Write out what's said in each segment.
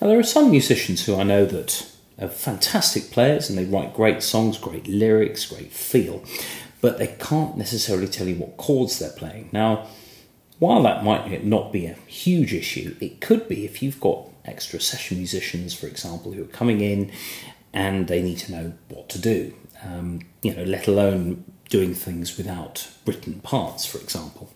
Now there are some musicians who I know that are fantastic players and they write great songs, great lyrics, great feel, but they can't necessarily tell you what chords they're playing. Now, while that might not be a huge issue, it could be if you've got extra session musicians, for example, who are coming in and they need to know what to do, you know, let alone doing things without written parts, for example.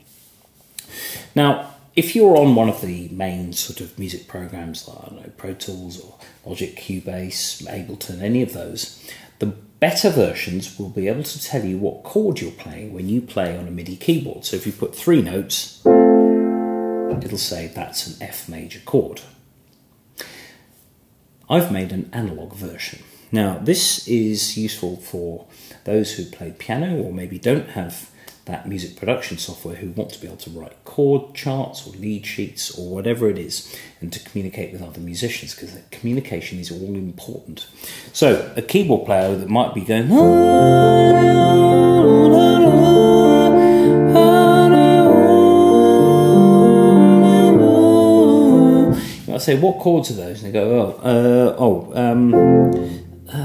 Now, if you're on one of the main sort of music programs like, I don't know, Pro Tools or Logic, Cubase, Ableton, any of those, the better versions will be able to tell you what chord you're playing when you play on a MIDI keyboard. So if you put three notes, it'll say that's an F major chord. I've made an analog version. Now, this is useful for those who play piano or maybe don't have that music production software, who want to be able to write chord charts or lead sheets or whatever it is, and to communicate with other musicians, because that communication is all important. So a keyboard player that might be going I say, what chords are those? And they go,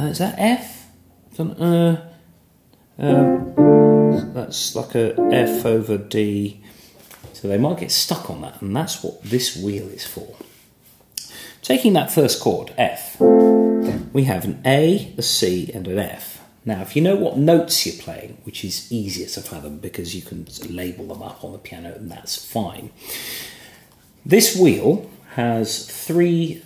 is that F? That's like a F over D, so they might get stuck on that, and that's what this wheel is for. Taking that first chord, F, we have an A, a C and an F. Now if you know what notes you're playing, which is easier to fathom because you can label them up on the piano and that's fine. This wheel has three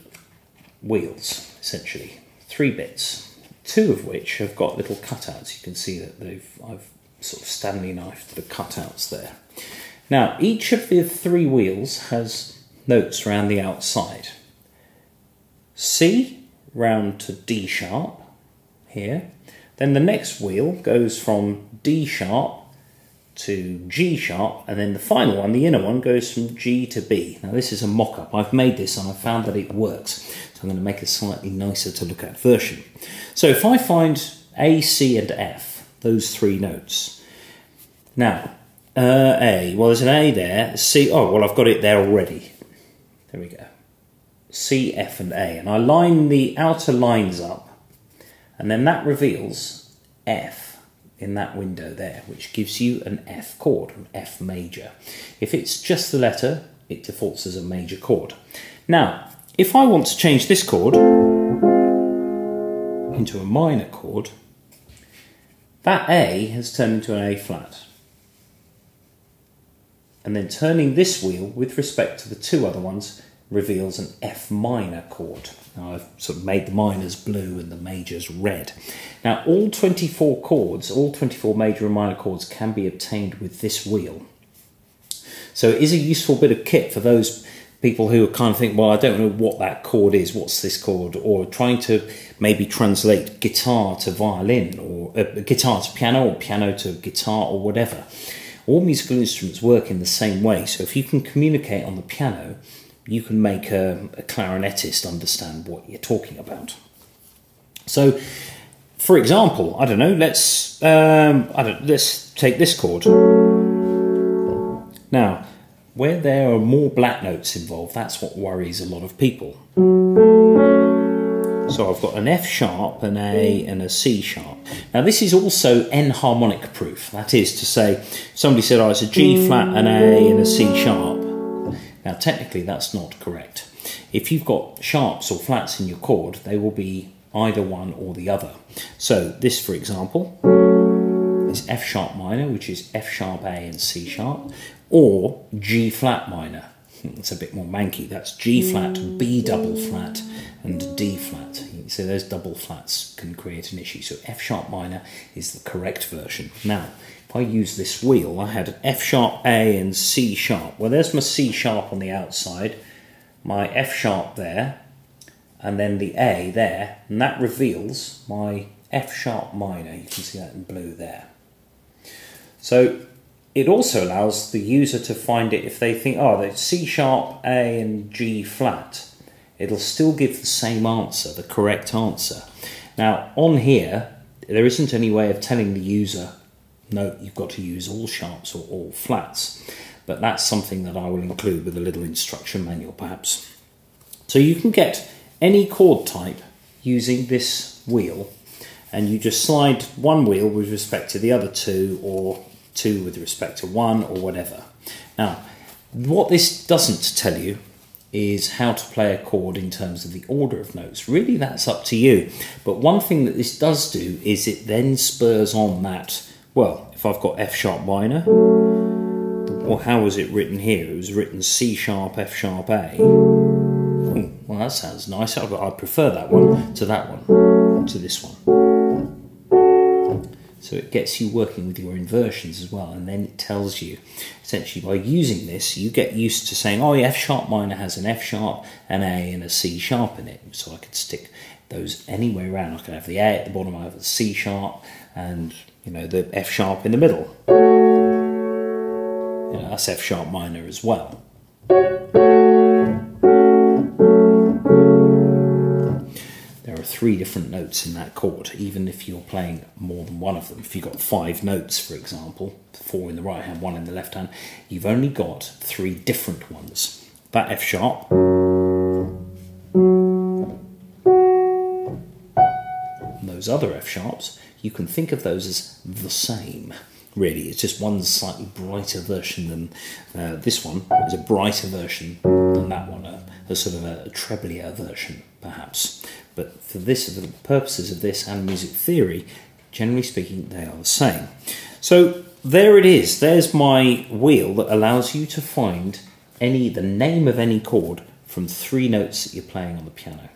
wheels, essentially, three bits, two of which have got little cutouts. You can see that I've sort of Stanley knifed the cutouts there. Now, each of the three wheels has notes around the outside. C round to D sharp here. Then the next wheel goes from D sharp to G sharp, and then the final one, the inner one, goes from G to B. Now this is a mock-up. I've made this and I found that it works. So I'm going to make a slightly nicer to look at version. So if I find A, C and F, those three notes. Now, A, well, there's an A there. C, oh, well, I've got it there already. There we go. C, F, and A. And I line the outer lines up, and then that reveals F in that window there, which gives you an F chord, an F major. If it's just the letter, it defaults as a major chord. Now, if I want to change this chord into a minor chord, that A has turned into an A flat. And then turning this wheel with respect to the two other ones reveals an F minor chord. Now I've sort of made the minors blue and the majors red. Now all 24 chords, all 24 major and minor chords can be obtained with this wheel. So it is a useful bit of kit for those people who kind of think, well, I don't know what that chord is, what's this chord, or trying to maybe translate guitar to violin, or guitar to piano, or piano to guitar, or whatever. All musical instruments work in the same way, so if you can communicate on the piano, you can make a clarinetist understand what you're talking about. So, for example, I don't know, let's take this chord. Now, where there are more black notes involved, that's what worries a lot of people. So I've got an F sharp, an A and a C sharp. Now this is also enharmonic proof. That is to say, somebody said, oh, it's a G flat, an A and a C sharp. Now technically that's not correct. If you've got sharps or flats in your chord, they will be either one or the other. So this, for example, is F sharp minor, which is F sharp, A and C sharp, or G flat minor. It's a bit more manky. That's G flat, B double flat and D flat. You can see those double flats can create an issue. So F sharp minor is the correct version. Now, if I use this wheel, I had F sharp, A and C sharp. Well, there's my C sharp on the outside, my F sharp there, and then the A there, and that reveals my F sharp minor. You can see that in blue there. So it also allows the user to find it if they think, oh, that's C sharp, A and G flat. It'll still give the same answer, the correct answer. Now on here, there isn't any way of telling the user, no, you've got to use all sharps or all flats, but that's something that I will include with a little instruction manual perhaps. So you can get any chord type using this wheel, and you just slide one wheel with respect to the other two, or two with respect to one, or whatever. Now, what this doesn't tell you is how to play a chord in terms of the order of notes. Really, that's up to you. But one thing that this does do is it then spurs on that, well, if I've got F sharp minor, well, how was it written here? It was written C sharp, F sharp, A. Ooh, well, that sounds nice. I prefer that one, to this one. So it gets you working with your inversions as well, and then it tells you, essentially by using this, you get used to saying, oh, yeah, F sharp minor has an F sharp, an A, and a C sharp in it. So I could stick those any way around. I could have the A at the bottom, I have the C sharp, and you know, the F sharp in the middle. You know, that's F sharp minor as well. There are three different notes in that chord, even if you're playing more than one of them. If you've got five notes, for example, four in the right hand, one in the left hand, you've only got three different ones. That F sharp, and those other F sharps, you can think of those as the same. Really, it's just one slightly brighter version than this one. It's a brighter version than that one, a sort of a treblier version, perhaps. But for this, for the purposes of this and music theory, generally speaking, they are the same. So there it is. There's my wheel that allows you to find the name of any chord from three notes that you're playing on the piano.